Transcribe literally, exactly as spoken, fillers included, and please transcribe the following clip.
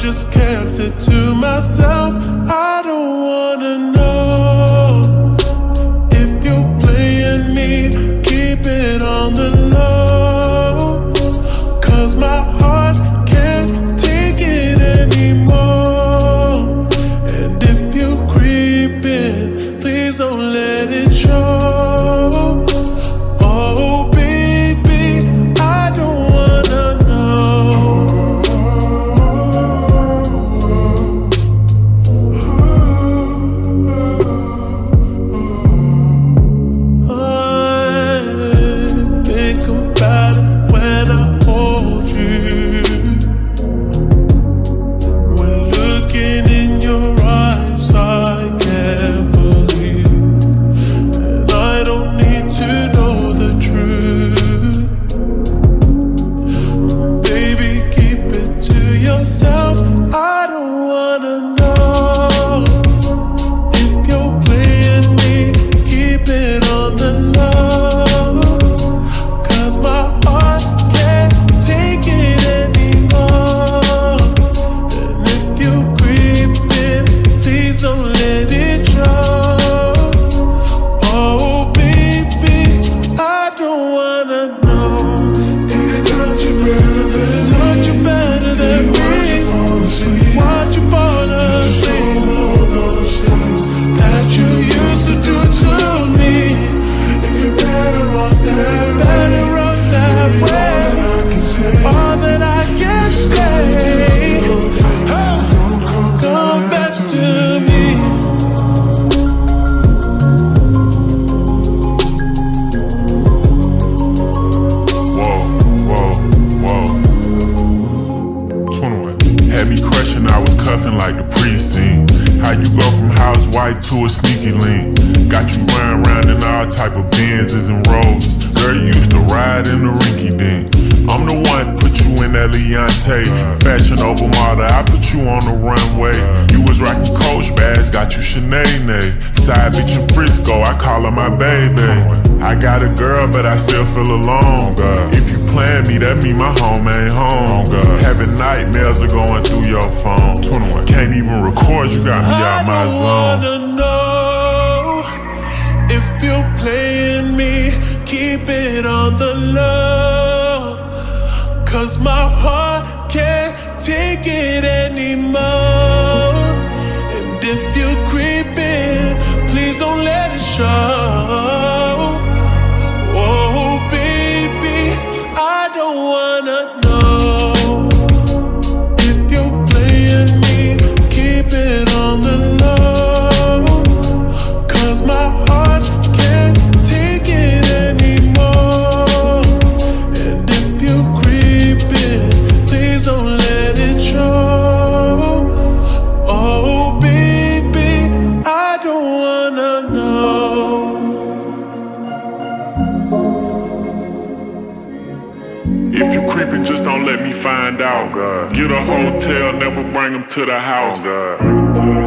just kept it to myself. I don't wanna know if you're playing me, keep it on the low, cause my heart can't take it anymore. And if you're creeping, please don't let it show. Oh, like the precinct. How you go from housewife to a sneaky link? Got you running around in all type of Benzes and Rolls. Girl, you used to ride in the rinky dink. I'm the one put you in that Leontay. Fashion over model, I put you on the runway. You was rocking Coach bags, got you Sinead. Side bitch in Frisco, I call her my baby. I got a girl, but I still feel alone. If you playing me, that mean my home ain't home. Having nightmares are going through your phone. Can't even record, you got me out my zone. I don't wanna know if you're playing me, keep it on the low, cause my heart can't take it anymore. And if you're creeping, please don't let it show. If you creepin', just don't let me find out. Get a hotel, never bring them to the house.